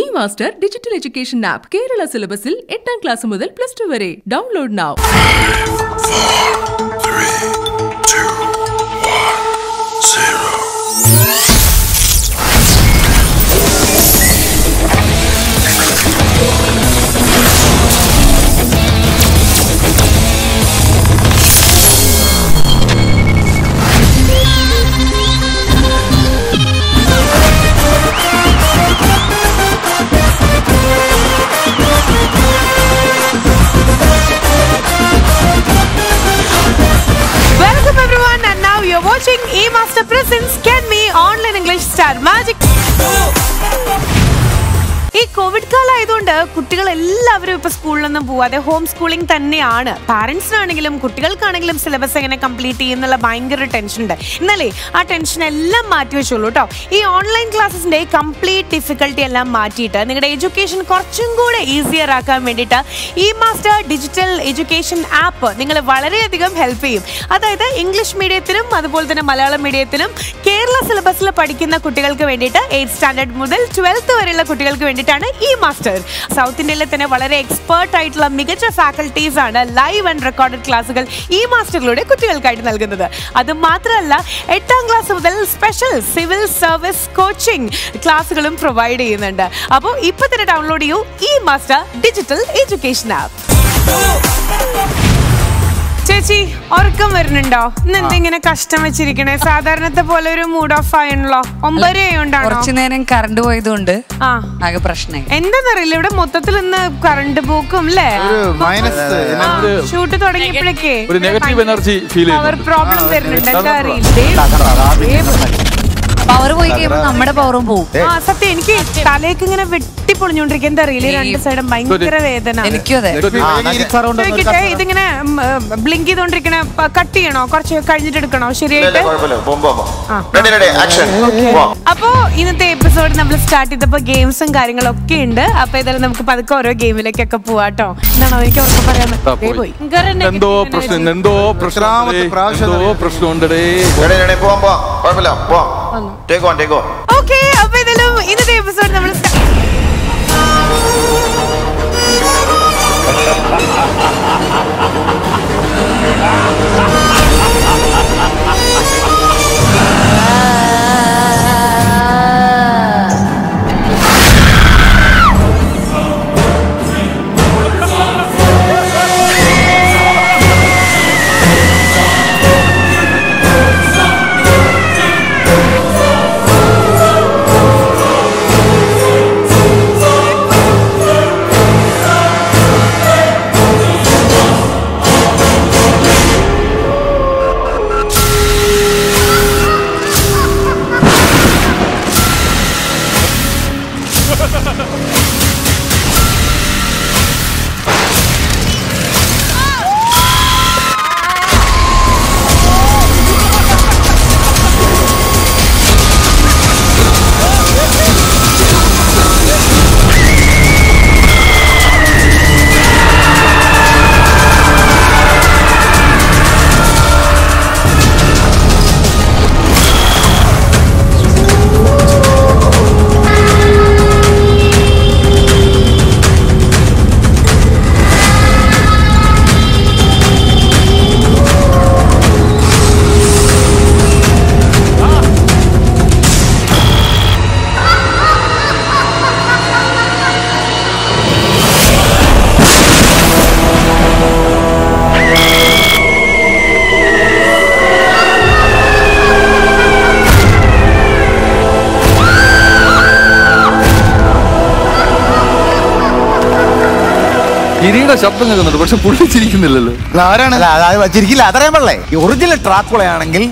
eMaster digital education app Kerala Syllabusil 8th class mudal plus 2 vare. Download now. 5, 4, 3, 2, 1, 0. Watching eMaster presents Can Me Online English Star Magic. This COVID kala idonda kuttigal ellavarum ipo school lannu povade homeschooling thanneyana. Parents aanengilum kuttikalkkanengilum syllabus engane complete cheyyunnulla bhayangara tension undu. Innalle aa tension ellam maatti vechullu ṭo. Ee online classes inde complete difficulty ellam maattiṭa ningalude education korchum koode easier aakkan vendiṭa eMaster digital education app ningalu valare adhigam help cheyyum. Adayithu English medium adupol thana Malayalam medium Kerala syllabus il padikkunna kuttikalkku vendiṭa 8th standard mudal 12th vareyulla kuttikalkku vendiṭa eMaster. South India le thane valare expert aayittulla migacha faculties aanu live and recorded classes eMaster lode kuttikalkku nalgunnathu. Adu mathramalla 8th class mudal special civil service coaching classes provide cheyyunnundu. Appo ippo thane download cheyu eMaster digital education app. ചേച്ചി ഉറക്കം വരുന്നുണ്ടോ? ഇന്ന് എന്തെങ്കിലും കഷ്ടം വെച്ചിരിക്കണേ? സാധാരണത്തെ പോലെ ഒരു mood off ആയണല്ലോ. 9:30 ആയോണ്ടാണോ? കുറച്ചു നേരം കറണ്ട് പോയതുകൊണ്ട് ആകെ പ്രശ്നമായി. എന്താന്നറിയില്ല, ഇവിടെ മൊത്തത്തിൽ ഇന്ന് കറണ്ട് പോക്കും അല്ലേ? ഷൂട്ട് തുടങ്ങിയപ്പോഴേക്കേ ഒരു നെഗറ്റീവ് എനർജി ഫീൽ ചെയ്യുന്നു. പവർ പ്രോബ്ലം വരുന്നുണ്ട്, എന്താ അറിയില്ല. പവർ പോയി കഴിയുമ്പോൾ നമ്മുടെ പവറും പോകും. ആ സത്യം, എനിക്ക് തലേക്ക് ഇങ്ങനെ വെട്ടിപ്പൊളിഞ്ഞോണ്ടിരിക്കും, എന്താ അറിയില്ല. രണ്ട് സൈഡും ഭയങ്കര വേദന. എനിക്കതെ ഇതിങ്ങനെ ബ്ലിങ്ക് ചെയ്തോണ്ടിരിക്കണ കട്ട് ചെയ്യണോ? കുറച്ച് കഴിഞ്ഞിട്ട് എടുക്കണോ? ശരിയായിട്ട്. അപ്പോ ഇന്നത്തെ എപ്പിസോഡ് നമ്മൾ സ്റ്റാർട്ട് ചെയ്തപ്പോ ഗെയിംസും കാര്യങ്ങളൊക്കെ ഉണ്ട്. അപ്പൊ ഏതായാലും നമുക്ക് പതുക്കെ ഓരോ ഗെയിമിലേക്കൊക്കെ പോവാട്ടോ. എന്നാണോ എനിക്ക് ഉറപ്പ് പറയാൻ? Take on, take on. Okay, appo idalu indha episode nammal ശബ്ദം കേൾക്കുന്നുണ്ട്, പക്ഷെ പുള്ളി ചിരിക്കുന്നില്ലല്ലോ. ആരാണ് ചിരിക്കില്ല? അതറിയാൻ പള്ളേ, ഈ ഒറിജിനൽ ട്രാക്കുകളാണെങ്കിൽ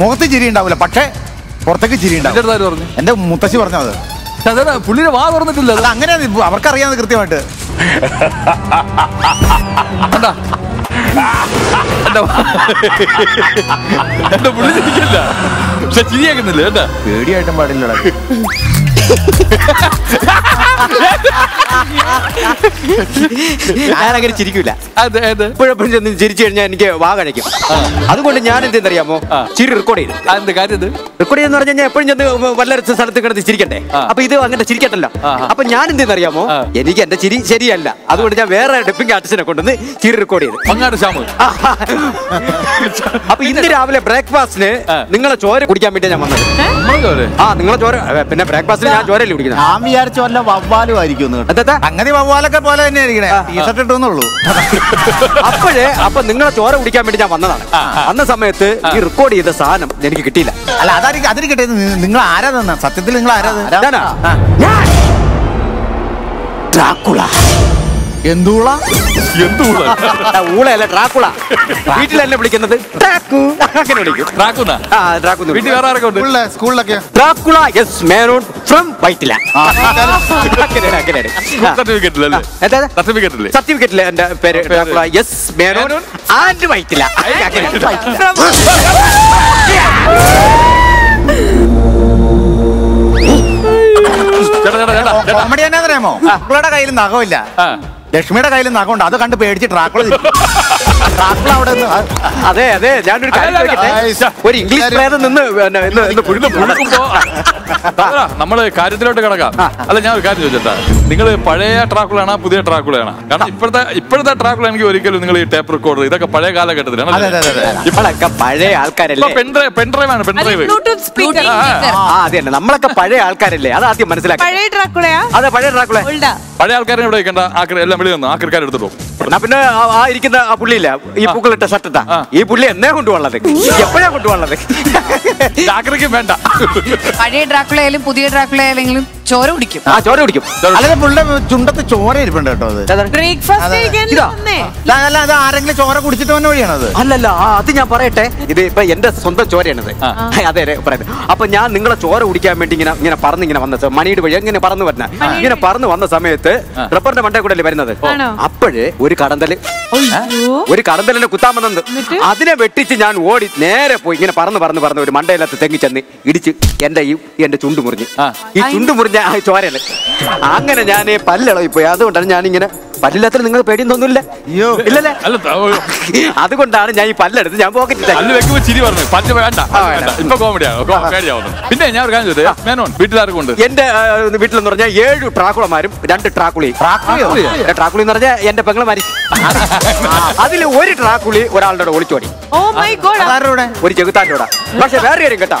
മുഖത്ത് ചിരി ഉണ്ടാവില്ല, പക്ഷെ പുറത്തേക്ക് ചിരി ഉണ്ടാവും. എന്റെ മുത്തശ്ശി പറഞ്ഞത് പുള്ളിയുടെ വാ തുറന്നിട്ടില്ല. അത് അങ്ങനെയാണ്, അവർക്കറിയാം കൃത്യമായിട്ട്. പുള്ളി ചിരിക്കില്ല, പക്ഷെ ചിരിയാക്കുന്നില്ല. എന്താ പേടിയായിട്ടും പാടില്ല. അങ്ങനെ ചിരിക്കൂല. എപ്പോഴെപ്പോഴും ചെന്ന് ചിരിച്ചു കഴിഞ്ഞാൽ എനിക്ക് വാ കഴിക്കും. അതുകൊണ്ട് ഞാൻ എന്തെന്നറിയാമോ, ചിരി റെക്കോർഡ് ചെയ്തു. റെക്കോർഡ് ചെയ്തെന്ന് പറഞ്ഞാൽ എപ്പോഴും ചെന്ന് വല്ല സ്ഥലത്ത് കിടന്ന് ചിരിക്കട്ടെ, അപ്പൊ ഇത് അങ്ങനെ ചിരിക്കട്ടല്ലോ. അപ്പൊ ഞാൻ എന്തെന്നറിയാമോ, എനിക്ക് എന്റെ ചിരി ശരിയല്ല, അതുകൊണ്ട് ഞാൻ വേറെ ഡബ്ബിംഗ് ആർട്ടിസ്റ്റിനെ കൊണ്ടുവന്ന് ചിരി റെക്കോർഡ് ചെയ്തു. അപ്പൊ ഇന്ന് രാവിലെ ബ്രേക്ക്ഫാസ്റ്റിന് നിങ്ങളെ ചോര കുടിക്കാൻ വേണ്ടി ഞാൻ വന്നത്. ആ നിങ്ങളെ ചോര, പിന്നെ ബ്രേക്ക്ഫാസ്റ്റിന് ഞാൻ ചോരല്ലേ കുടിക്കുന്നത്. ഞാൻ വിചാരിച്ചു വല്ല വവ്വാലും ആയിരിക്കും. അങ്ങനെ വവ്വാലൊക്കെ പോലെ തന്നെ ആയിരിക്കണേ, ടീഷർട്ട് ഇട്ടോന്നുള്ളൂ. അപ്പോഴേ അപ്പൊ നിങ്ങളെ ചോര കുടിക്കാൻ വേണ്ടി ഞാൻ വന്നതാണ്. അന്ന സമയത്ത് ഈ റെക്കോർഡ് ചെയ്ത സാധനം എനിക്ക് കിട്ടിയില്ല. അല്ല അതായിരിക്കും, അതിന് കിട്ടിയത് നിങ്ങൾ ആരാ തന്ന? സത്യത്തിൽ നിങ്ങൾ ആരാ? ഡ്രാക്കുള. എന്തുള? എന്തുള? ഊളയല്ല, ഡ്രാക്കുള. വീട്ടിലല്ലേ വിളിക്കുന്നത്? ഡ്രാക്കു അങ്ങനെ വിളിക്കും. ഡ്രാക്കുന്നാ? ആ ഡ്രാക്കുന്ന്. വീട്ടിൽ വേറെ ആരൊക്കെ ഉണ്ട്? ഉള്ള സ്കൂളിലൊക്കെ Dracula. Yes Menon from Vyttila. അങ്ങനെ അങ്ങനെ സർട്ടിഫിക്കറ്റ് അല്ലേ? എന്താ സർട്ടിഫിക്കറ്റ് അല്ലേ? സർട്ടിഫിക്കറ്റിൽ എൻ്റെ പേര് Dracula. Yes Menon and Vyttila. Comedy എന്നാ അറിയാമോ, ഡ്രാക്കുളയുടെ കയ്യിൽ നഖമില്ല, ലക്ഷ്മിയുടെ കയ്യിൽ നഖമുണ്ട്. അത് കണ്ട് പേടിച്ച് ഡ്രാക്കുള ഡ്രാക്കുള അവിടെ. അതെ അതെ, ഞാനൊരു ഒരു ഇംഗ്ലീഷ് നിന്ന് നമ്മള് കാര്യത്തിലോട്ട് കിടക്കാം. അല്ല ഞാൻ ഒരു കാര്യം ചോദിച്ചാ, നിങ്ങൾ പഴയ ട്രാക്കുളാണ് പുതിയ ട്രാക്കുളാണ്? കാരണം ഇപ്പോഴത്തെ ട്രാക്കുള എനിക്ക് ഒരിക്കലും, നിങ്ങൾ ഈ ടേപ്പ് റെക്കോർഡർ ഇതൊക്കെ പഴയ കാലഘട്ടത്തിലാണ്. ഇപ്പോഴൊക്കെ പഴയ ആൾക്കാരല്ലേ, പെൻഡ്രൈവാണ് പെൻഡ്രൈവ്, അതന്നെ. നമ്മളൊക്കെ പഴയ ആൾക്കാരല്ലേ, അത് ആദ്യം മനസ്സിലാക്കി. അതെ പഴയ ട്രാക്കുള, പഴയ ആൾക്കാരെ ഇവിടെ വെക്കണ്ട, എല്ലാം വെളി തന്നു ആൾക്കാരെടുത്തിട്ടു. പിന്നെ ആ ഇരിക്കുന്ന ആ പുള്ളിയില്ല, ഈ പൂക്കളിട്ട ഷർട്ടാ, ഈ പുള്ളി എന്നേ കൊണ്ടുപോകണത്, എപ്പോഴാ കൊണ്ടുപോകണത്? ഡ്രാക്കുളയ്ക്കും വേണ്ട. പഴയ ഡ്രാക്കുളയായാലും പുതിയ ഡ്രാക്കുളയായാലും ചോര കുടിക്കും. ആ ചോര കുടിക്കും. അല്ലെ പുള്ളിയുടെ ചുണ്ടത്ത് ചോര ഇരിപ്പുണ്ട് കേട്ടോ. അല്ല അത് ആരെങ്കിലും ചോര കുടിച്ചിട്ട് വന്ന വഴിയാണത്. അല്ലല്ല അത് ഞാൻ പറയട്ടെ, ഇത് ഇപ്പൊ എന്റെ സ്വന്തം ചോരയാണത്. അതെ പറയുന്നത്. അപ്പൊ ഞാൻ നിങ്ങളെ ചോര കുടിക്കാൻ വേണ്ടി ഇങ്ങനെ ഇങ്ങനെ പറഞ്ഞിങ്ങനെ വന്നത്, മണിയുടെ വഴി അങ്ങനെ പറന്ന് വരുന്ന, ഇങ്ങനെ പറന്ന് വന്ന സമയത്ത് റബ്ബറിന്റെ മണ്ടേ കൂടെ അല്ലേ വരുന്നത്? അപ്പോഴ് ഒരു കടന്തലിനെ കുത്താൻ വന്നത്, അതിനെ വെട്ടിച്ച് ഞാൻ ഓടി നേരെ പോയി ഇങ്ങനെ പറന്ന് പറന്ന് പറന്ന് ഒരു മണ്ടയിലത്ത് തെങ്ങി ചെന്ന് ഇടിച്ച് എന്റെ ചുണ്ട് മുറിഞ്ഞ്, ഈ ചുണ്ട് മുറിഞ്ഞ ചോരല്ലേ, അങ്ങനെ ഞാൻ പല്ലിളകി പോയി. അതുകൊണ്ടാണ് ഞാനിങ്ങനെ പല്ലില്ലാത്ത, നിങ്ങൾ പേടിയൊന്നും തോന്നില്ല ഇല്ലല്ലേ? അതുകൊണ്ടാണ് ഞാൻ ഈ പല്ലെടുത്ത് ഞാൻ പിന്നെ ഞാൻ വീട്ടിലാർക്കുണ്ട്. എന്റെ വീട്ടിലെന്ന് പറഞ്ഞാൽ 7 ട്രാക്കുളമാരും 2 ട്രാക്കുളിയും. ട്രാക്കുളി എന്ന് പറഞ്ഞാൽ എന്റെ പെങ്ങളുമാരി. അതിൽ ഒരു ട്രാക്കുളി ഒരാളുടെ ഒളിച്ചോടി, ഒരു ചെകുത്താൻ്റെ കൂടെ. പക്ഷെ വേറെ കാര്യം കേട്ടാ,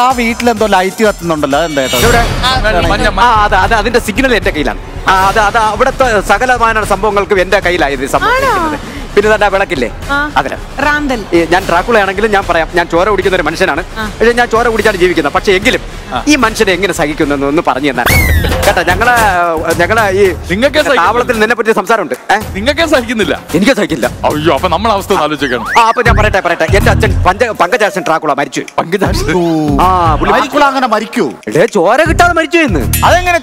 ആ വീട്ടിലെന്തോ ലൈറ്റ് കത്തുന്നുണ്ടല്ലോ, അത് അതിന്റെ സിഗ്നൽ എന്റെ കയ്യിലാണ്. അത് അവിടുത്തെ സകലമായ സംഭവങ്ങൾക്കും എന്റെ കയ്യിലായത് സംഭവിക്കുന്നത്. പിന്നെ തന്നെ വിളക്കില്ലേ, അങ്ങനെ ഞാൻ ഡ്രാക്കുളയാണെങ്കിലും ഞാൻ പറയാം, ഞാൻ ചോര കുടിക്കുന്ന ഒരു മനുഷ്യനാണ്. പക്ഷേ ഞാൻ ചോര കുടിച്ചാണ് ജീവിക്കുന്നത്. പക്ഷെ എങ്കിലും ഈ മനുഷ്യനെ എങ്ങനെ സഹിക്കുന്നു എന്ന് പറഞ്ഞു തന്നാൽ കേട്ടോ. ഞങ്ങളെ ഈ താവളത്തിൽ നിന്നെ പറ്റിയ സംസാരമുണ്ട്. നിങ്ങൾക്കേ സഹിക്കുന്നില്ല, എനിക്കേ സഹിക്കില്ല. അയ്യോ അപ്പൊ നമ്മളെ അവസ്ഥ ആലോചിക്കണം. അപ്പൊ ഞാൻ പറയട്ടെ, എന്റെ അച്ഛൻ പങ്കജാക്ഷൻ ട്രാക്കുള മരിച്ചു. അങ്ങനെ മരിക്കൂ, ചോര കിട്ടാതെ മരിച്ചു എന്ന്. അതെങ്ങനെ?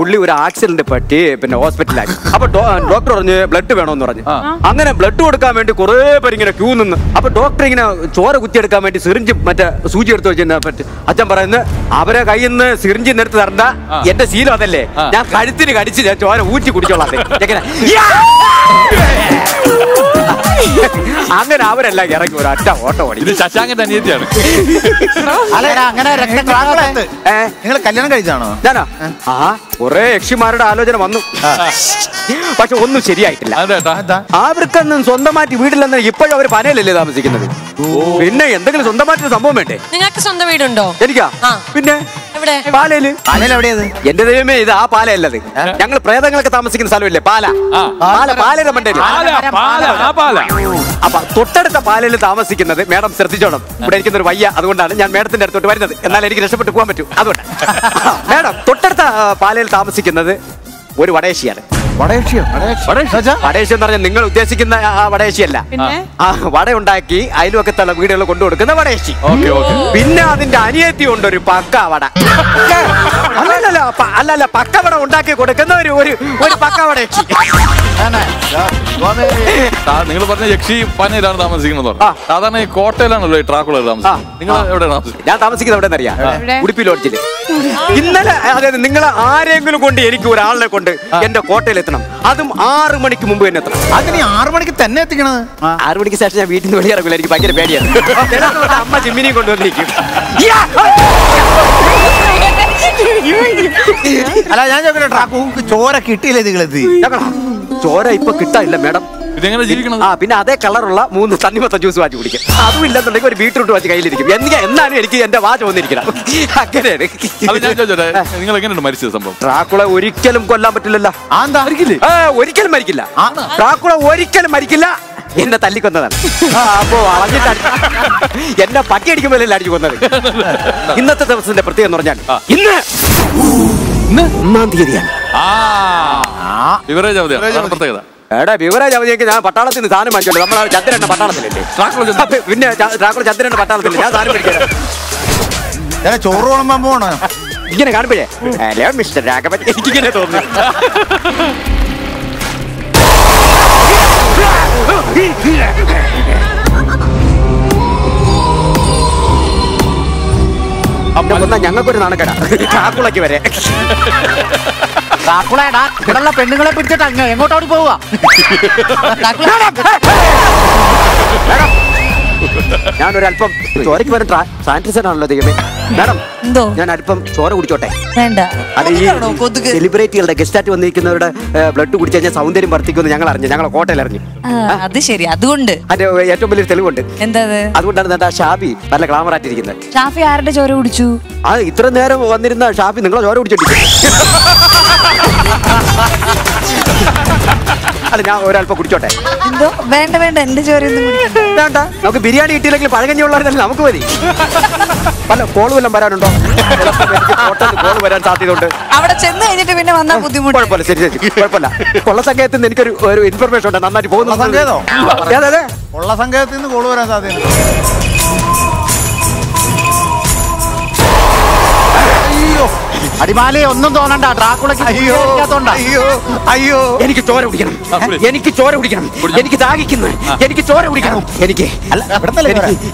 പുള്ളി ഒരു ആക്സിഡന്റ് പറ്റി പിന്നെ ഹോസ്പിറ്റലായി. അപ്പൊ ഡോക്ടർ പറഞ്ഞു ബ്ലഡ് വേണോന്ന് പറഞ്ഞു. അങ്ങനെ ബ്ലഡ് കൊടുക്കാൻ വേണ്ടി കുറെ പേര് ഇങ്ങനെ ക്യൂ നിന്ന്. അപ്പൊ ഡോക്ടർ ഇങ്ങനെ ചോര കുത്തിയെടുക്കാൻ വേണ്ടി സിറിഞ്ച് മറ്റേ സൂചി എടുത്ത് വെച്ചതിനെ പറ്റി അച്ഛൻ പറയുന്നത്, അവരെ കയ്യിൽ നിന്ന് സിറിഞ്ച് നിരത്ത് തരണ്ട, എന്റെ ശീലം അതല്ലേ, ഞാൻ കഴുത്തിന് കടിച്ച് ഞാൻ ചോര ഊറ്റി കുടിച്ചോളാം. അങ്ങനെ അവരെല്ലാം ഇറങ്ങി ഒരു ഒറ്റ ഓട്ടം ഓടി. ശശാങ്കന്റെ അനിയത്തിയാണ്. നിങ്ങൾ കല്യാണം കഴിച്ചാണോ? ഞാനാ. ആ കുറെ യക്ഷിമാരുടെ ആലോചന വന്നു, പക്ഷെ ഒന്നും ശരിയായിട്ടില്ല. അവർക്കൊന്നും സ്വന്തമായിട്ട് വീട്ടിലെന്ന് ഇപ്പോഴും അവർ പനയിലല്ലേ താമസിക്കുന്നത്. പിന്നെ എന്തെങ്കിലും സ്വന്തമായിട്ട് സംഭവം വേണ്ടേ? നിങ്ങൾക്ക് സ്വന്തം വീടുണ്ടോ? എനിക്കാ. പിന്നെ എന്റെ ദൈവമേ, ഇത് ആ പാലയല്ലത്, ഞങ്ങൾ പ്രേതങ്ങളൊക്കെ താമസിക്കുന്ന സ്ഥലമില്ലേ, പാല പാല പാലയുടെ മണ്ടേ. അപ്പൊ തൊട്ടടുത്ത പാലയിൽ താമസിക്കുന്നത് മേഡം ശ്രദ്ധിച്ചോണം. ഇവിടെ ഇരിക്കുന്ന ഒരു വയ്യ, അതുകൊണ്ടാണ് ഞാൻ മേഡത്തിന്റെ അടുത്തോട്ട് വരുന്നത്, എന്നാലും എനിക്ക് രക്ഷപ്പെട്ട് പോകാൻ പറ്റൂ. അതുകൊണ്ട് മേഡം തൊട്ടടുത്ത പാലയിൽ താമസിക്കുന്നത് What do I share? What I share? What I share? What I share? What I share? What I share? What I look at the video. What I share? Okay, okay. Pinna than Daniati under Pacavada. Alla Pacavada on Daki, what a canoe, what a Pacavada. And the quarter letanum. Adam Armonic Mumbai. I think Armonic Tenetina. Armonic is actually eating the regular packet bed. How much meaning on the league? Yeah! I'm going to track over a kitty. Sora, I put it in the madam. Pinade, Color, Moon, the Sunday was a juice. I will let the liquor be true to us. And the watch on the Nikita. I get it. I'm going to my system. Dracula, where you kill him, Colamatilla, and where you kill Marikilla. Dracula, where you kill Marikilla in the Talikona. Yet the packet you will let you go. In the Tatars in the Pertian Norjan. Ah, you were right over there. You were right over there. Patalas in the Zanima, Jatin and Patalas. That's all Mamona. You can't be there. I love Mr. Rack, but you can get over. Dracula, Kerala pendingala picture tanga. Engo tauri powa. Dracula. I am not alpam. Sorry, but I am scientist. I am not doing it. Madam, I am alpam. Sorry, we did it. And celebrate the guest that one day. Because blood to good change. Sound there, birthday. Because we are going. We are hotel. Ah, that is very. That one. That is to believe. That one. And that. That one. That Shafi. That glamour art is there. Shafi, I am sorry, we did it. Ah, इतना नया वो बंदे इतना शाफी नगला जोर उड़ चुकी है। अरे ना और अल्प कुछ चोट है। तो बैंड बैंड अंडे जोर इन्दु मुड़ी। बैंड टा, ना कोई बिरयानी इटली के लिए पालक नहीं उल्लार इधर नाम को बदी। पल्ला कोल वेल नंबर आने दो। कोटा तो कोल वेल साथी दोटे। आवड़ा चंदा इन्हीं टे बिना मानना बुद्धि मुड़ी। पल्ला Adimali, on the Dracula, Ayo, any Kitora, any Kitora, any Kitaki, any Kitora, any Kay,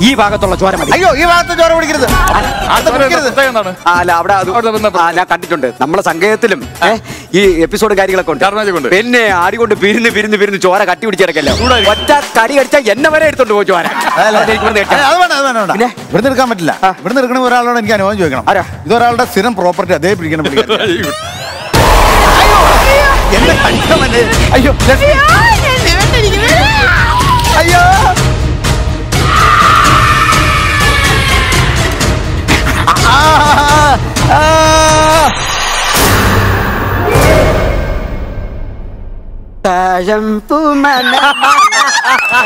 Ivagatola, Ayo, Ivagatola, I love I am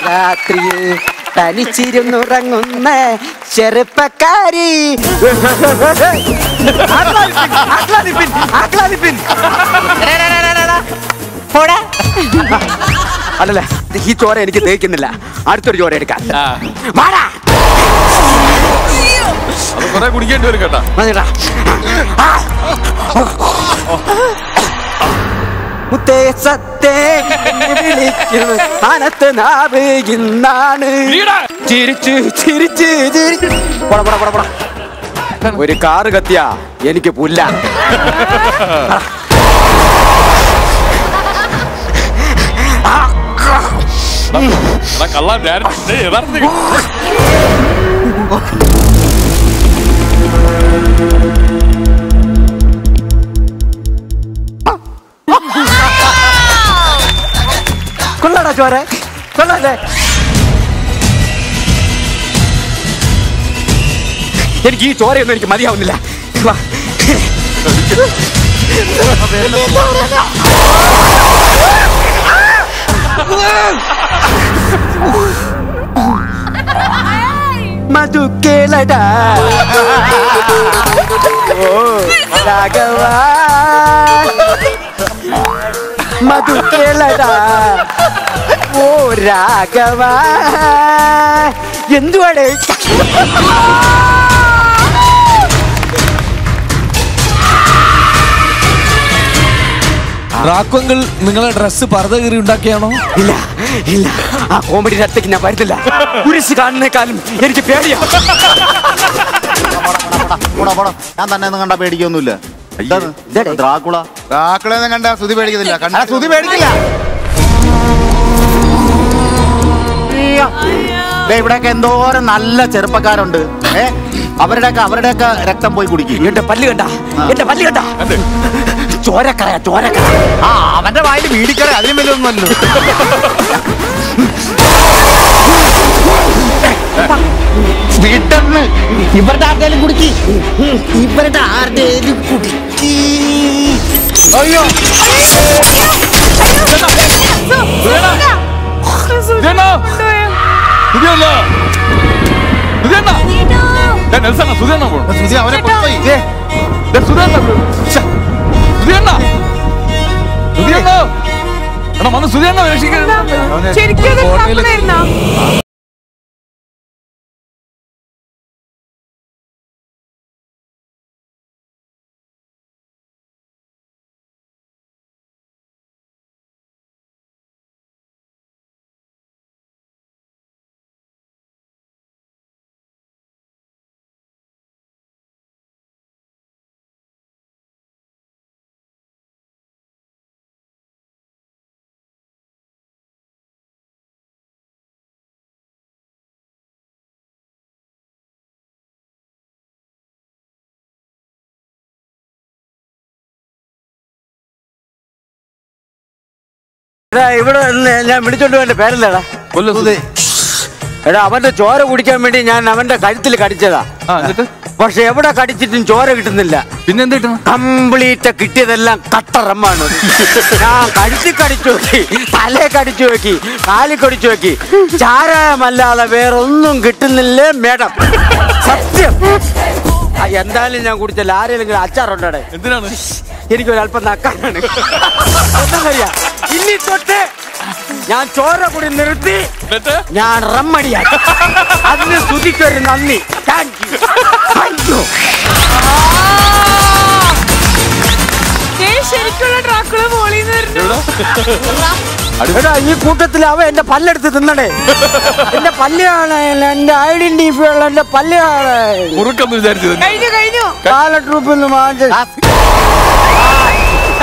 going Panichirum Rangunna, Sherpakari. Atlanipin. Poda. Adala, the heat or any cake in the la. Arthur, your red cat. Mara. I would get to the gata. Mara. With a car, Gatia, Yeniki Pula. Like a lot that day, nothing. Kulla da jora, kulla da. Yeh gii jora yeh meri madiya unila. Wah. Madu kela da. Oh, raghawa. ಮಧುಕೇಲದ ಓ ರಾಘವ ಎಂದು ಅಡೆ ರಾಘವಂಗಲ್ ನಿಂಗಳ dress ಪರದಗಿರಿ ഉണ്ടാക്കിയാണോ ಇಲ್ಲ ಇಲ್ಲ ಆ comedy ರತ್ತಕ್ಕೆ ನಾನು ಬರಲಿಲ್ಲ ಕುರಿಸಿ ಕಾಣನೇಕಾಲಂ എനിക്ക് പേടിയാ പോടാ പോടാ ഞാൻ തന്നെ ഒന്നും കണ്ട പേടിക്കൊന്നുമില്ല ഇതാണ് ഡ്രാക്കുള ഡ്രാക്കുളനെ കണ്ട സുധി പേടിക്കുന്നില്ല കണ്ട സുധി പേടിക്കില്ല ദേ ഇവിടെയൊക്കെ എന്തോരം നല്ല ചെറുപ്പക്കാരുണ്ട് അവരുടെയൊക്കെ രക്തം പോയി കുടിക്കും എന്റെ പല്ല് കണ്ട എന്റെ പല്ല് കണ്ട ചോരക്കറ ചോരക്കറ ആ അവന്റെ വായിൽ വീടിക്കറ അതിനും വലിയൊന്നുമല്ലോ വീട്ടന്ന് ഇവരുടെ ആർക്കും കുടിക്കി ഇവരുടെ ആരുടെയും കുടിക്കി അയ്യോ അവനെ സുധീർണ രക്ഷിക്കുന്നു ഇവിടെ ഞാൻ വിളിച്ചോണ്ട് പോയ പേരല്ലേടാ എടാ അവന്റെ ചോര കുടിക്കാൻ വേണ്ടി ഞാൻ അവന്റെ കഴുത്തിൽ കടിച്ചതാ പക്ഷെ എവിടെ കടിച്ചിട്ടും ചോര കിട്ടുന്നില്ല പിന്നെന്ത് കിട്ടുന്നു കംപ്ലീറ്റ് കിട്ടിയതെല്ലാം കട്ടറമ്മാണ് ഞാൻ കഴുത്തിൽ കടിച്ചു നോക്കി തലയെ കടിച്ചു നോക്കി കാലിൽ കടിച്ചു നോക്കി ചാരായമല്ലാതെ വേറൊന്നും കിട്ടുന്നില്ലേ മേഡം സത്യം എന്തായാലും ഞാൻ കുടിച്ചല്ല ആരെങ്കിലും അച്ചാറുണ്ടേ എന്തിനാണ് എനിക്കൊരല്പം നക്കാനാണ് ഒന്നും കഴിയാ ഇനി തൊട്ട് ഞാൻ ചോര കൂടി നിർത്തി ഞാൻ റമ്മടിയാണ് അതിന് സ്തുതിക്കൊരു നന്ദി താങ്ക് യു താങ്ക് യു ഈ കൂട്ടത്തിൽ അവ എന്റെ പല്ലെടുത്ത് തിന്നണേ എന്റെ പല്ലാണ് എന്റെ ഐഡന്റിറ്റി ഉള്ള എന്റെ പല്ലാണ് കാലട്രൂപ്പിന്ന് മാറ്റി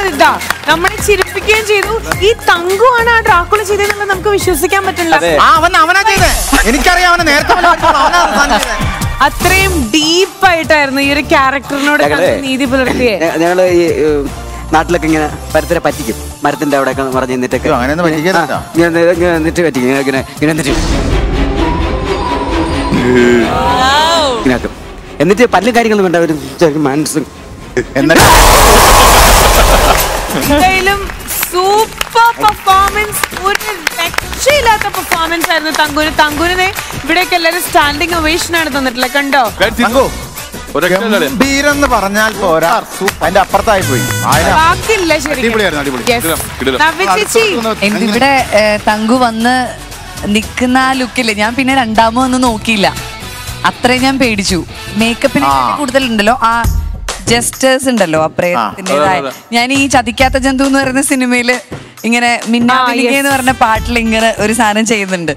കേട്ടോ നമ്മളെ ചിരിപ്പിക്കുകയും ചെയ്തു ഈ തങ്കു ആണ് ആ ഡ്രാക്കുള ചെയ്തെന്നുള്ളത് നമുക്ക് വിശ്വസിക്കാൻ പറ്റില്ല എനിക്കറിയാം അവനെ നേരത്തെ അത്രയും ഡീപ്പായിട്ടായിരുന്നു ഈ ഒരു ക്യാരക്ടറിനോട് നീതി പുലർത്തിയെ ഞങ്ങള് ഈ നാട്ടിലൊക്കെ ഇങ്ങനെ പരത്തിനെ പറ്റിക്കും മരത്തിന്റെ അവിടെ മറിഞ്ഞ് നിന്നിട്ടൊക്കെ നിന്നിട്ട് പറ്റിക്കും ഇങ്ങനെ ഇങ്ങനെയാക്കും എന്നിട്ട് പല കാര്യങ്ങളും വേണ്ട ഒരു മനസ്സും സൂപ്പർ പെർഫോമൻസ് ഒരു രക്ഷയില്ലാത്ത പെർഫോമൻസ് ആയിരുന്നു തങ്കുന് തങ്കുനെ ഇവിടേക്ക് എല്ലാവരും സ്റ്റാൻഡിംഗ് ഒവേഷൻ ആണ് തന്നിട്ടില്ല കണ്ടോ ീരെന്ന് പറഞ്ഞാൽ പോരാ അതിന്റെ അപ്പുറത്തായി പോയി ഇവിടെ തങ്കു വന്ന് നിക്കുന്ന ലുക്കില് ഞാൻ പിന്നെ രണ്ടാമതൊന്നും നോക്കിയില്ല അത്രയും ഞാൻ പേടിച്ചു മേക്കപ്പിന് കൂടുതലുണ്ടല്ലോ ആ ജസ്റ്റേഴ്സ് ഉണ്ടല്ലോ അപ്രയത്തിൻ്റെതായ ഞാൻ ഈ ചതിക്കാത്ത ജന്തു എന്ന് പറയുന്ന സിനിമയില് ഇങ്ങനെ മിന്നാമിനിക എന്ന് പറഞ്ഞ പാട്ടിൽ ഇങ്ങനെ ഒരു സാധനം ചെയ്യുന്നുണ്ട്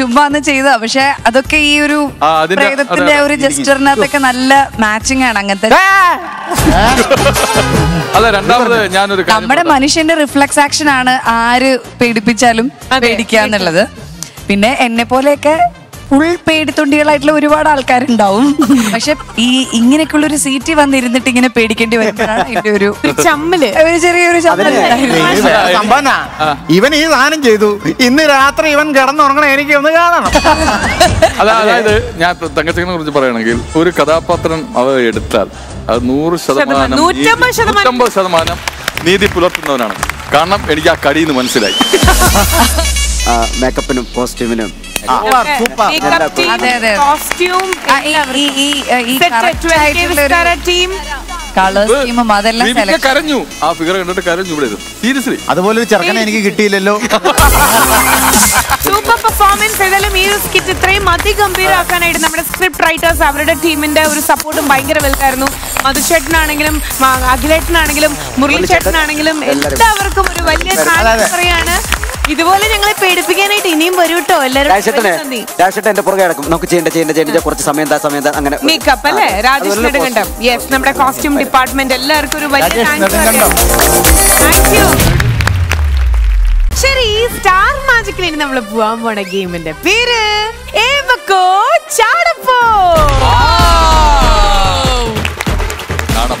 ചുമ്മാ അന്ന് ചെയ്തതാ പക്ഷെ അതൊക്കെ ഈ ഒരു പ്രേതത്തിന്റെ ഒരു ജസ്റ്ററിനകത്തൊക്കെ നല്ല മാച്ചിങ് ആണ് അങ്ങനത്തെ നമ്മുടെ മനുഷ്യന്റെ റിഫ്ലക്സ് ആക്ഷൻ ആണ് ആര് പേടിപ്പിച്ചാലും പേടിക്കാന്നുള്ളത് പിന്നെ എന്നെ പോലെയൊക്കെ full paid I makeup team, costume, team. Colors team, seriously. Super performance. Script writers team support this is why we are paying for it. Makeup, right? Yes, our costume department. Thank you. Star Magic game. Okay, this game Countdown,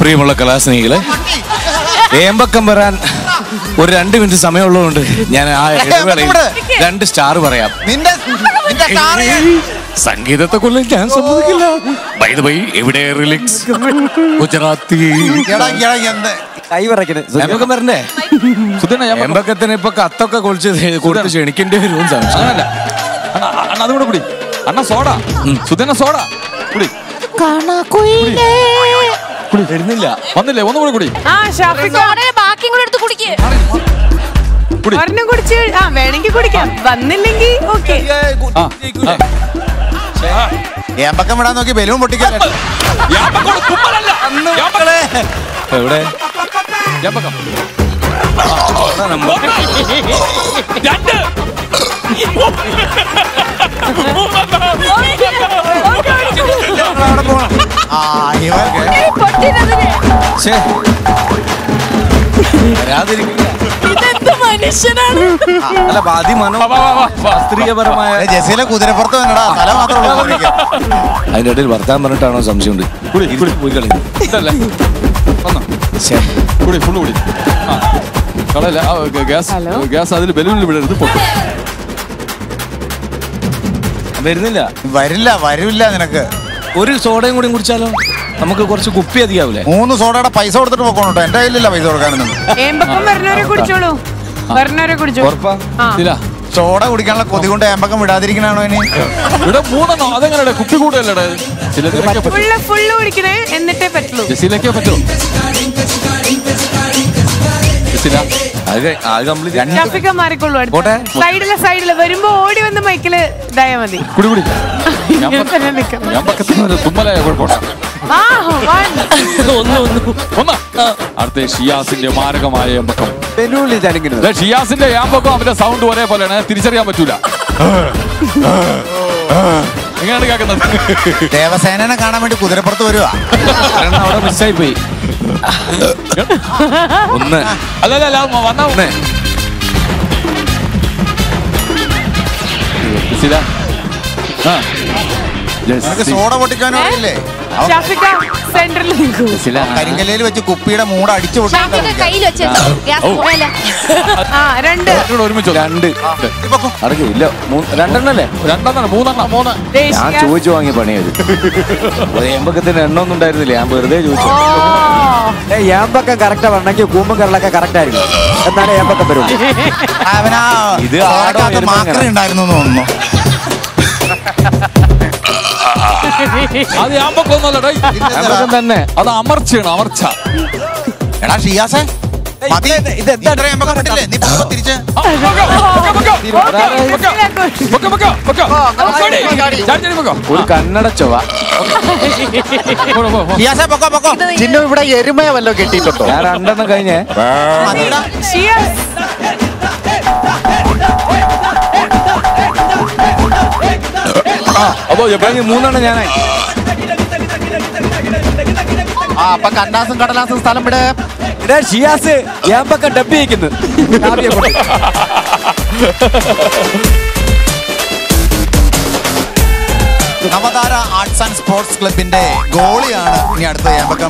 Premulla class nigel. Embakkambaran. Or 2 minutes samay ollo ondu. Yana star varayap. Ninda star yeh. Sangeeta to kulle jaan samudigila. By the way, everyday relax. Gujarati. Yada. I was like, I'm going to go. Jump up. Gas a little balloon. Varilla, and a girl. What is soda and Murchalo? I'm going to go to Kupia the other. One soda, a pie soda, and I love his organ. Soda would get a Kodigunda and Bakamadarik and the Adi ambakon na ladai. Ambakon danne. Ada amarcha na amarcha. Eda shiya se. Mati. Ida dray ambakon dille. Ni papa tiriche. Above your banging moon and Yana. Ah, Pakandas and Catalans and Salamada. There she has a Yamaka the big in the Namadara Arts and Sports Club in day. Goliana near the Yamaka.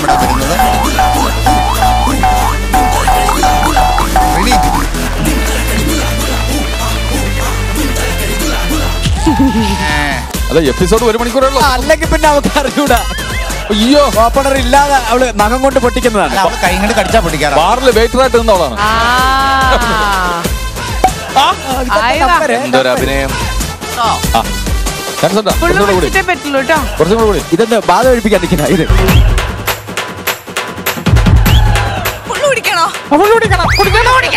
Episode where we could like a Pinava Karuda. You open a Rilla, Nagamon to particular. I got a particular. Barley Batra and Nolan. Oh, look at you. You are on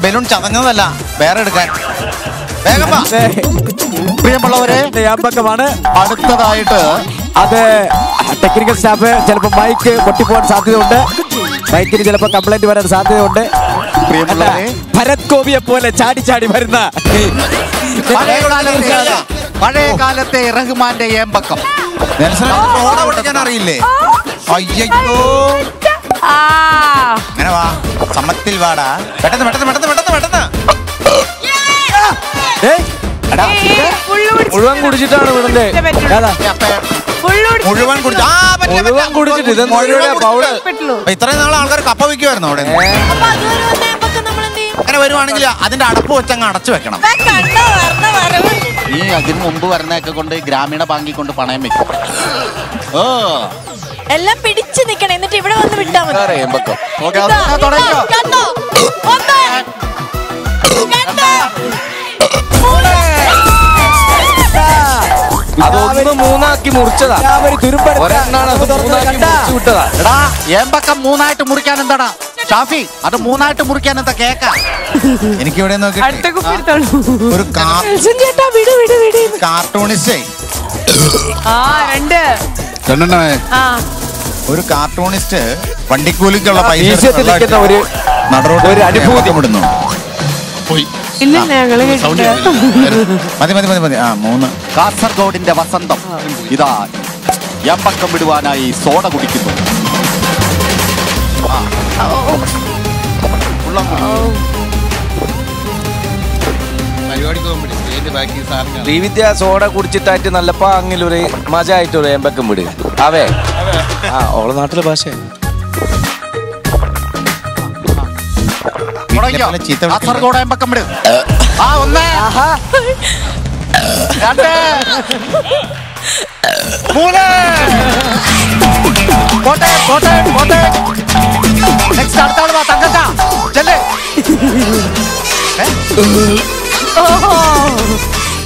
Belun Chavanella, Barrett. Bagama, the Abacavana, Adapta Dieter, other technical staff, Telpa Mike, what you want Saturday on there? I did a complaint about Saturday on there. Paratkovia Pola, Chadi Chadi Verna. Parekala, Ragamande Yambaka. There's another order. Ah, Samatilvada. Ella pidichu nikana ennitte ivide vannu vittaa madu arayambakko okay adha thodakka kanno onnu kanno adonnu moonaki murichatha oru thirumpadutha oru ennana adonnu moonaki murichu Divya soda Kurchitati and Lapangilure, Majai to Embacambudi. Away. All not the Bashe. What?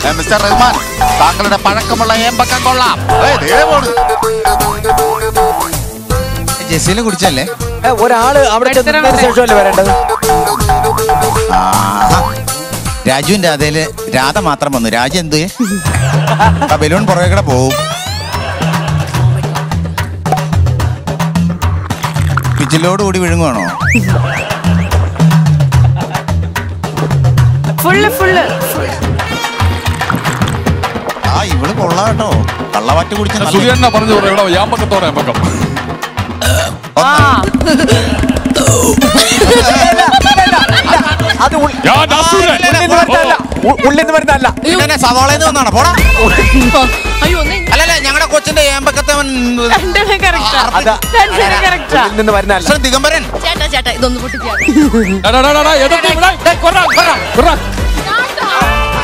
Mr. Rahman, tackle the Parakamala Embaka Kola. Jessila Gurchelle. What are Rajunda de Rada Matraman Rajan de a balloon for a bow? Pichilod would even go on. I will go to the lava to the Suyana Pandu Yamakator and Bakam.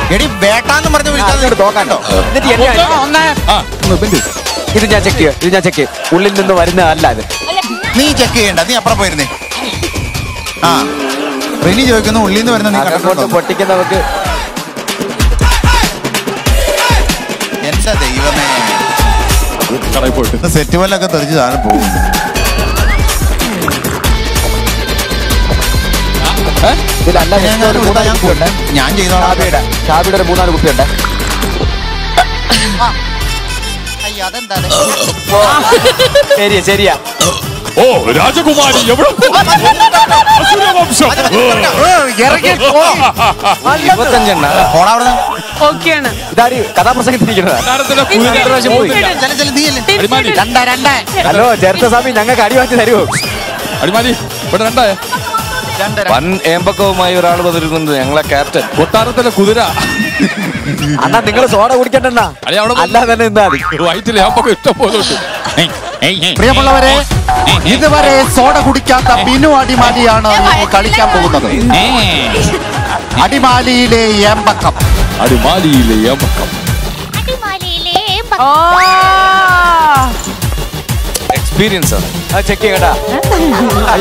Get it back on the mother with the dog. You can check here. You can check here. Pull it in the Varina Lab. Me check here and the upper way. Really, you can only know what ticket of it. Enter the even a set to a like a I am going one Embako, my Ural was the young captain. What are the Kudra? I'm not thinking of what would get another. I don't know that. Why did I have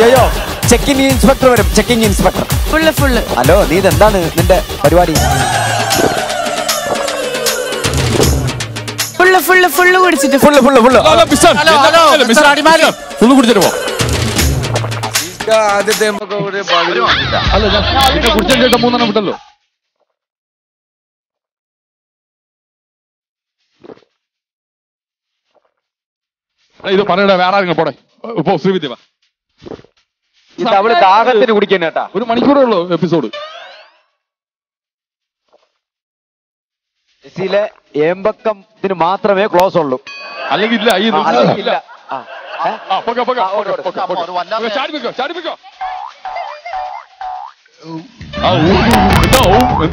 a good of checking inspector, checking inspector. Full. Hello, neither done. Full. Hello, it's our target that we can attack. What Manikuro episode? Sile, Embakam, the Matra may close or look. I think it's like ah, Poka. I don't know. I will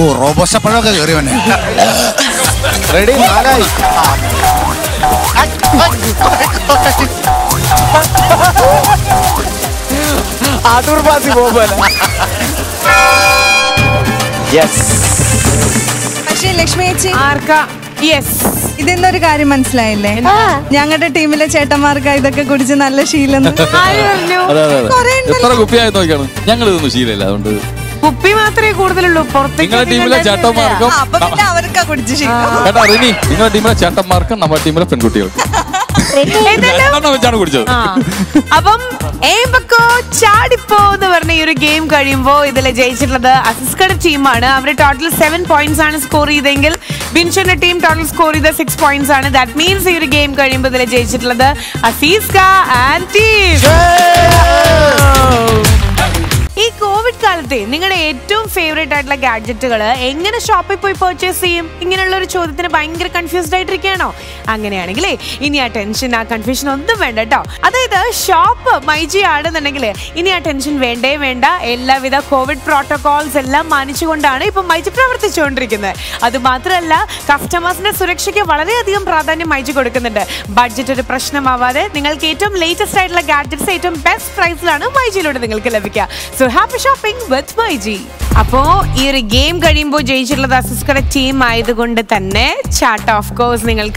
Oh, robot sa pano ka gariwan eh. Ready, malay. Atur pa si Bobal. Yes. Ashley, Lakshmi Echi. Arka. Yes. This is a very good thing. Binchana team total score is 6 points. That means you game game with Asiska and team. In COVID, your favorite gadget purchase you confused. Attention confusion shop attention COVID protocols customers budget latest gadgets best price. So happy shopping with MYK. Now, this game is team chat, of course, a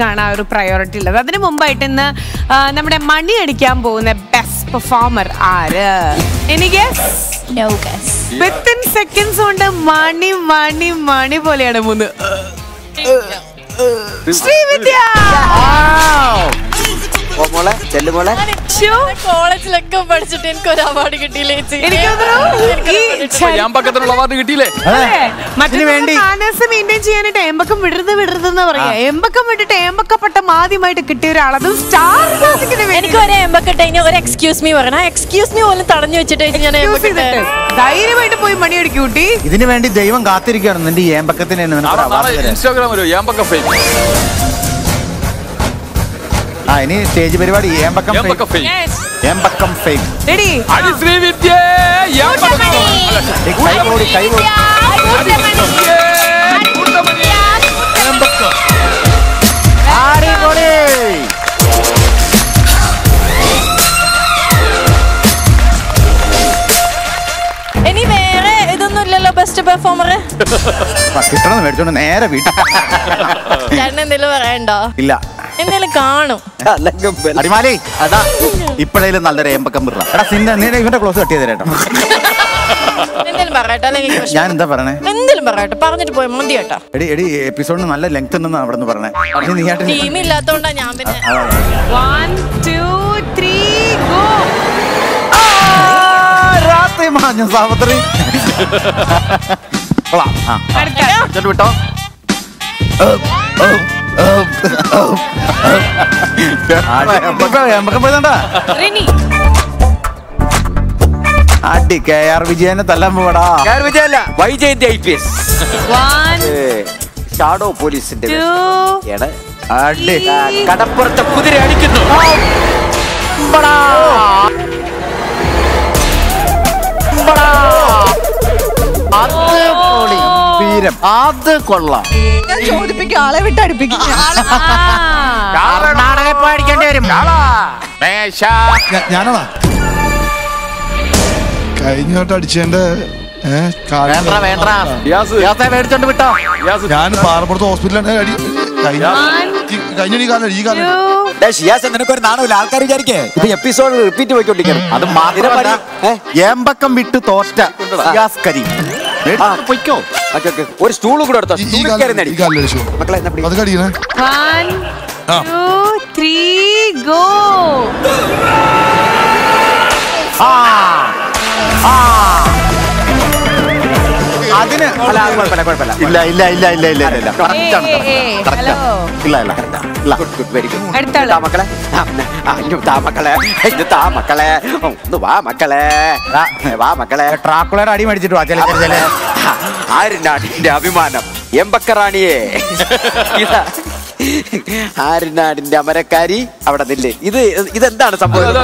priority. That's why money the best performer. Any guess? No guess. Within seconds, money. Srividya! I need stage everybody. Yambakam fake. Ready? Adi Srividya. Yambakam fake. Adi Srividya. Yambakam. Adi Bode. Any mere? Idunnu illalo best performer. Pakistanu medchonu nere veetu. Janne endelo parayando. Illa. Adimali, I Shadow police. Okay. One stool you got. One, two, three, go. I did not. Abhimanam. Yembakarani. ആരിനാടിന്റെ അമരക്കാരി അവിടെ നില്ലേ. ഇത് ഇതെന്താണ് സംഭവം?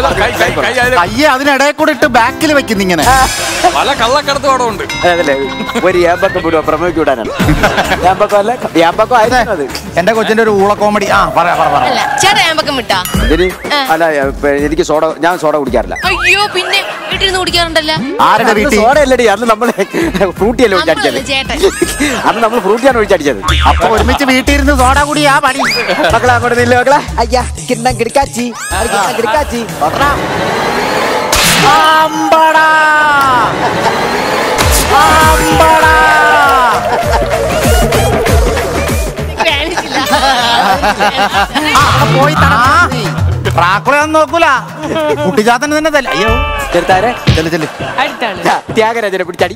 അയ്യേ അതിനിടയിൽ കൂടെ ഇട്ട് ബാക്കിൽ വെക്കുന്നു ഇങ്ങനെ പല കള്ളക്കടത്തും അവിടെ ഉണ്ട്. അതല്ലേ ഒരു യാമ്പക്കം പോലും പ്രമേക്ക് വിടാനാണ്. യാമ്പക്കം അല്ല യാമ്പക്കം ആയിരുന്നത് എന്റെ കൊച്ചിന്റെ ഒരു ഊള കോമഡി. ആ പറയാ അല്ല എനിക്ക് സോഡ ഞാൻ സോഡ കുടിക്കാറില്ല. അയ്യോ പിന്നെ വീട്ടിൽ കുടിക്കാറുണ്ടല്ലോ. ആരുടെ വീട്ടിൽ സോഡ അല്ലടി അന്ന് നമ്മള് ഫ്രൂട്ടിയല്ലേ ഒഴിച്ചടിച്ചത്. അന്ന് നമ്മൾ ഫ്രൂട്ടിയാണ് ഒഴിച്ചടിച്ചത്. അപ്പൊ ഒരുമിച്ച് വീട്ടിലിരുന്ന് സോഡ കൂടി ആ പണി. മക്കളെ അങ്ങോട്ട് നില്ല മക്കളെ. അയ്യാ കിണ്ണം കിടക്കാച്ചി കിടക്കാച്ചി പോയി നോക്കൂല കുട്ടിജാത്തന് തന്നെ തല്ല. അയ്യോ ചെറുത്താരെ ത്യാഗരാജനെ പിടിച്ചടി.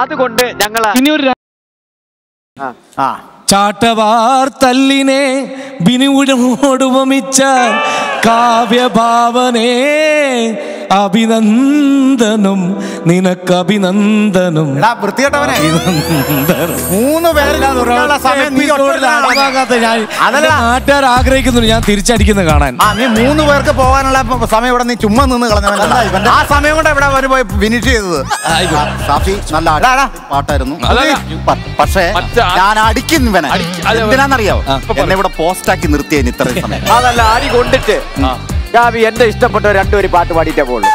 അതുകൊണ്ട് ഞങ്ങൾ ഇനിയൊരു ചാട്ടവാർ തല്ലിനെ ബിനുവിനോടുപമിച്ച കാവ്യഭാവനേ അഭിനന്ദനം നിനക്കഭിനന്ദനം. മൂന്ന് പേരാണ് ആഗ്രഹിക്കുന്നുണ്ട് ഞാൻ തിരിച്ചടിക്കുന്നത് കാണാൻ. നീ മൂന്ന് പേർക്ക് പോകാനുള്ള സമയം ഇവിടെ നീ ചുമ്മാ നിന്ന് കളഞ്ഞ ആ സമയം കൊണ്ട് ഇവിടെ അവർ പോയി ഫിനിഷ് ചെയ്തത്. നല്ല പാട്ടായിരുന്നു. പക്ഷേ ഞാൻ അടിക്കുന്നവനെ എന്തിനാന്നറിയാവോ? എന്നെ ഇവിടെ പോസ്റ്റ് ആക്കി നിർത്തിയതിന് ഇത്രയും സമയം. അതല്ല അടി കൊണ്ടിട്ട് എന്റെ ഇഷ്ടപ്പെട്ട രണ്ടുപേര് പാട്ട് പാടിയിട്ടേ പോളൂ.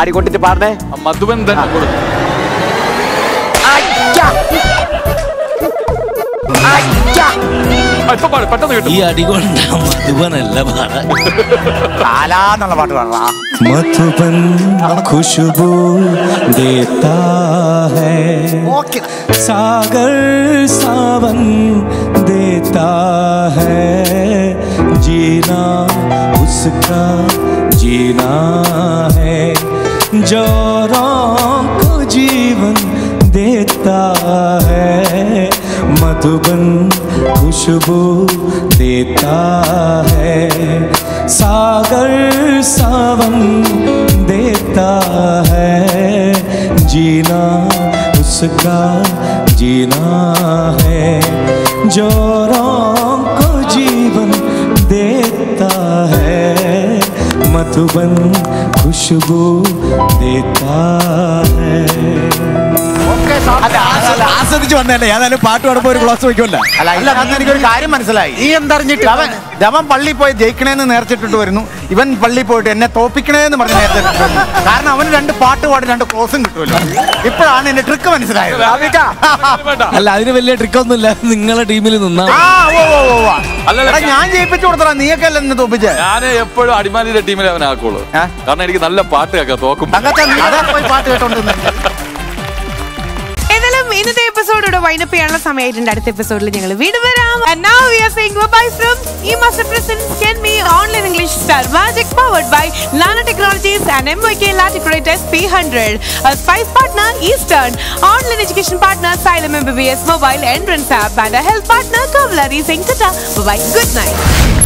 അടി കൊണ്ടിട്ട് പാടണേ. മധുവൻ തന്നെ ഈ അടികൊണ്ട് മധുവനല്ല പാടാന്നുള്ള പാട്ട് പാടാ. മധുവൻ ഖുശ്ബൂ ദേതാ ഹൈ സാഗർ സാവൻ ദേതാ ഹൈ जीना उसका जीना है जो राम को जीवन देता है मधुबन खुशबू देता है सागर सावन देता है जीना उसका जीना है जो राम को जीवन देता है मधुबन खुशबू देता है. ആസ്വദിച്ചു വന്നല്ലേ ഏതായാലും പാട്ട് പാടുമ്പോ ഒരു ക്ലോസ് വയ്ക്കുമല്ലോ. എനിക്കൊരു കാര്യം മനസ്സിലായി, ഈ എന്തറിഞ്ഞിട്ട് അവൻ പള്ളി പോയി ജയിക്കണേന്ന് നേർച്ചിട്ടിട്ട് വരുന്നു, ഇവൻ പള്ളി പോയിട്ട് എന്നെ തോപ്പിക്കണേന്ന് പറഞ്ഞ് നേർച്ചിട്ട് വരുന്നു. കാരണം അവന് രണ്ട് പാട്ട് പാടും രണ്ട് ക്ലോസും കിട്ടുമല്ലോ. ഇപ്പോഴാണ് എന്റെ ട്രിക്ക് മനസ്സിലായത്. അല്ല അതിന് വലിയ ട്രിക്കൊന്നുമില്ല, നിങ്ങളെ ടീമിൽ നിന്നാ. ഞാൻ ജയിപ്പിച്ചു കൊടുത്തടാ, നീയൊക്കെ അല്ല എന്നെ തോപ്പിച്ചേ. ഞാൻ എപ്പോഴും അടിമാലിയുടെ ടീമിൽ അവൻ ആക്കുള്ളൂ, കാരണം എനിക്ക് നല്ല പാട്ട് കേൾക്കാം. തോക്കും പാട്ട് കേട്ടോണ്ടിരുന്നു. ഇന്നത്തെ എപ്പിസോഡോടെ വൈൻഡപ്പ് ചെയ്യാനുള്ള സമയമായിട്ടുണ്ട്. അടുത്ത എപ്പിസോഡിൽ ഞങ്ങൾ വീണ്ടും വരാം. And now we are saying goodbye from eMaster presents Kenmi Online English Star Magic powered by LANA Technologies and MYK Latikoraites P100. Our spice partner Eastern. Online education partner Scylum MBBS mobile entrance app and our health partner Kavlari Sengkutta. Bye bye. Good night.